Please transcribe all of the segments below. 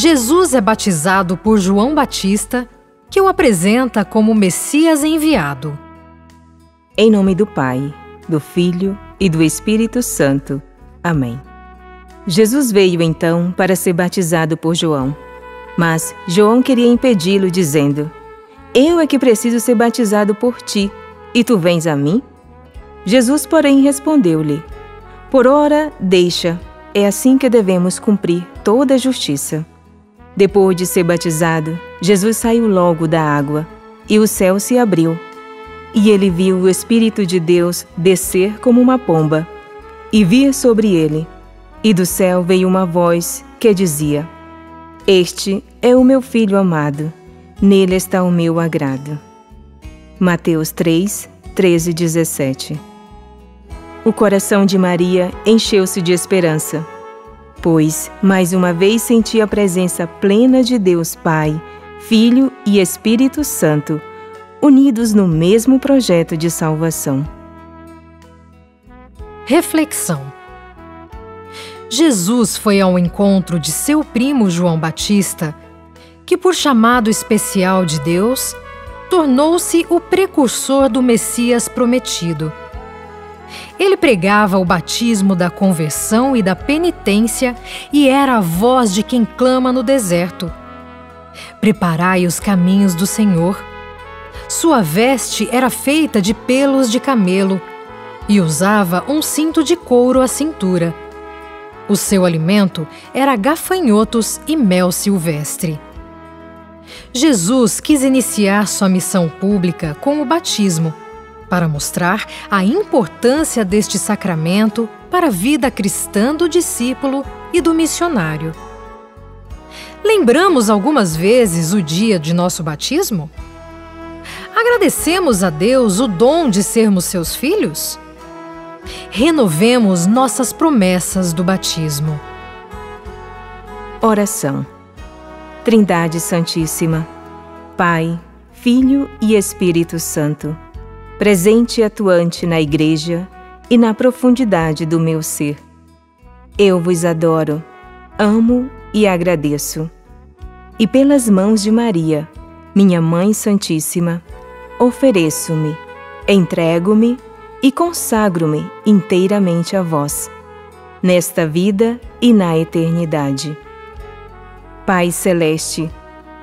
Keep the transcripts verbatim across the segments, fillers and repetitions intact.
Jesus é batizado por João Batista, que o apresenta como Messias enviado. Em nome do Pai, do Filho e do Espírito Santo. Amém. Jesus veio então para ser batizado por João. Mas João queria impedi-lo, dizendo: Eu é que preciso ser batizado por ti, e tu vens a mim? Jesus, porém, respondeu-lhe: Por ora, deixa. É assim que devemos cumprir toda a justiça. Depois de ser batizado, Jesus saiu logo da água, e o céu se abriu. E ele viu o Espírito de Deus descer como uma pomba, e vir sobre ele. E do céu veio uma voz que dizia: Este é o meu Filho amado, nele está o meu agrado. Mateus três, treze a dezessete. O coração de Maria encheu-se de esperança, pois mais uma vez sentia a presença plena de Deus Pai, Filho e Espírito Santo, unidos no mesmo projeto de salvação. Reflexão: Jesus foi ao encontro de seu primo João Batista, que por chamado especial de Deus, tornou-se o precursor do Messias prometido. Ele pregava o batismo da conversão e da penitência e era a voz de quem clama no deserto: Preparai os caminhos do Senhor. Sua veste era feita de pelos de camelo e usava um cinto de couro à cintura. O seu alimento era gafanhotos e mel silvestre. Jesus quis iniciar sua missão pública com o batismo, para mostrar a importância deste sacramento para a vida cristã do discípulo e do missionário. Lembramos algumas vezes o dia de nosso batismo? Agradecemos a Deus o dom de sermos seus filhos? Renovemos nossas promessas do batismo. Oração. Trindade Santíssima, Pai, Filho e Espírito Santo, presente e atuante na Igreja e na profundidade do meu ser. Eu vos adoro, amo e agradeço. E pelas mãos de Maria, minha Mãe Santíssima, ofereço-me, entrego-me e consagro-me inteiramente a vós, nesta vida e na eternidade. Pai Celeste,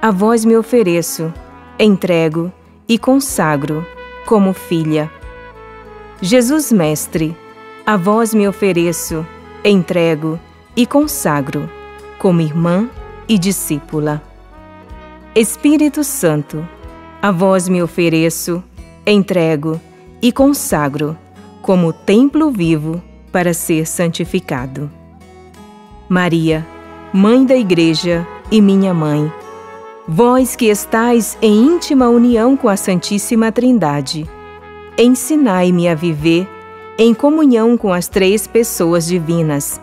a vós me ofereço, entrego e consagro como filha. Jesus Mestre, a vós me ofereço, entrego e consagro como irmã e discípula. Espírito Santo, a vós me ofereço, entrego e consagro como templo vivo para ser santificado. Maria, Mãe da Igreja e minha Mãe, vós que estais em íntima união com a Santíssima Trindade, ensinai-me a viver em comunhão com as três pessoas divinas,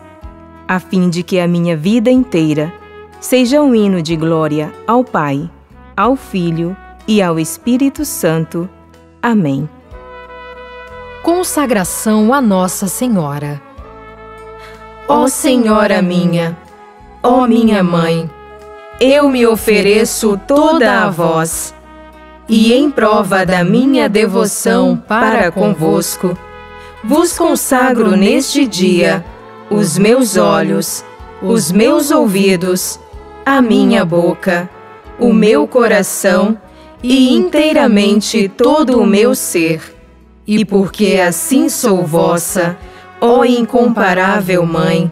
a fim de que a minha vida inteira seja um hino de glória ao Pai, ao Filho e ao Espírito Santo. Amém. Consagração a Nossa Senhora. Ó Senhora minha, ó minha Mãe, eu me ofereço toda a vós, e em prova da minha devoção para convosco, vos consagro neste dia os meus olhos, os meus ouvidos, a minha boca, o meu coração e inteiramente todo o meu ser. E porque assim sou vossa, ó incomparável Mãe,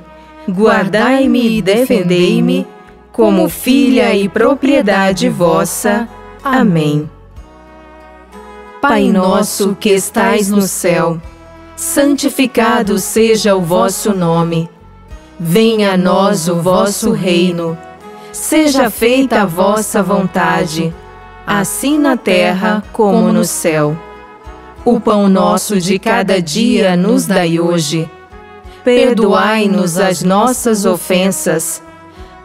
guardai-me e defendei-me como filha e propriedade vossa. Amém. Pai nosso que estais no céu, santificado seja o vosso nome. Venha a nós o vosso reino. Seja feita a vossa vontade, assim na terra como no céu. O pão nosso de cada dia nos dai hoje. Perdoai-nos as nossas ofensas,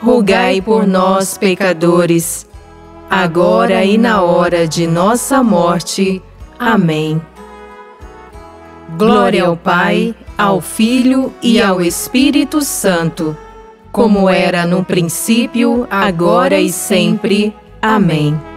rogai por nós, pecadores, agora e na hora de nossa morte. Amém. Glória ao Pai, ao Filho e ao Espírito Santo, como era no princípio, agora e sempre. Amém.